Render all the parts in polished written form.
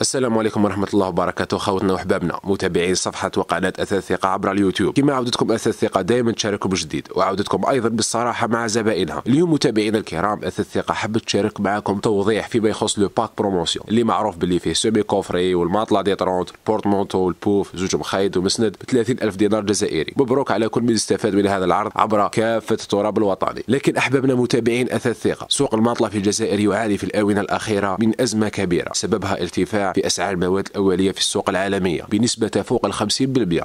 السلام عليكم ورحمة الله وبركاته خوتنا وحبابنا متابعين صفحة وقناة أثاث الثقة عبر اليوتيوب. كما عودتكم أثاث الثقة دائما تشاركوا بالجديد وعودتكم أيضا بالصراحة مع زبائنها. اليوم متابعينا الكرام أثاث الثقة حبت تشارك معكم توضيح فيما يخص لو باك بروموسيون اللي معروف باللي فيه سومي كوفري والماطلة دي طرونت البورتمونتو والبوف زوج مخيط ومسند ب 30,000 دينار جزائري. مبروك على كل من استفاد من هذا العرض عبر كافة التراب الوطني. لكن أحبابنا متابعين أثاث الثقة، سوق الماطلة في الجزائر يعاني في الآونة الأخيرة من أزمة كبيرة سببها ارتفاع في أسعار المواد الأولية في السوق العالمية بنسبة تفوق 50%،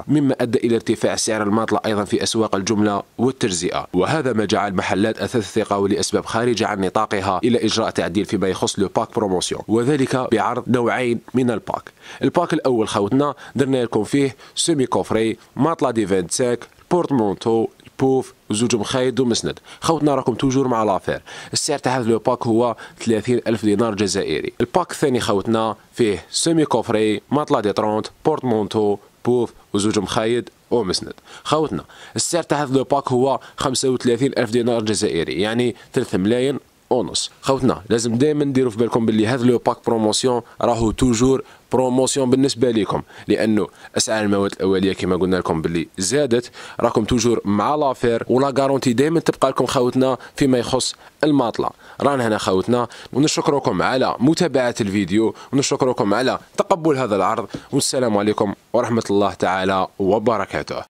مما أدى إلى ارتفاع سعر الماطلة أيضا في أسواق الجملة والتجزئة، وهذا ما جعل محلات أثاث الثقة ولأسباب خارجة عن نطاقها إلى إجراء تعديل فيما يخص لو باك بروموسيون، وذلك بعرض نوعين من الباك. الباك الأول خوتنا درنا لكم فيه سيمي كوفري، ماطلة دي 25، بورتمونتو، بوف وزوج مخيط ومسند. خوتنا راكم توجور مع لافير. السعر تاع هذا لو باك هو 30,000 دينار جزائري. الباك الثاني خوتنا فيه سيمي كوفري، ماطلة دي 30، بورتمونتو، بوف وزوج مخيط ومسند. خوتنا السعر تاع هذا لو باك هو 35,000 دينار جزائري، يعني 3,5 ملايين ونص. خوتنا لازم دائما نديروا في بالكم باللي هذا لو باك بروموسيون راهو توجور بروموسيون بالنسبه ليكم، لانه اسعار المواد الاوليه كما قلنا لكم باللي زادت، راكم توجور مع لافير ولا غارونتي دائما تبقى لكم خوتنا فيما يخص الماطله. رانا هنا خوتنا ونشكركم على متابعه الفيديو ونشكركم على تقبل هذا العرض، والسلام عليكم ورحمه الله تعالى وبركاته.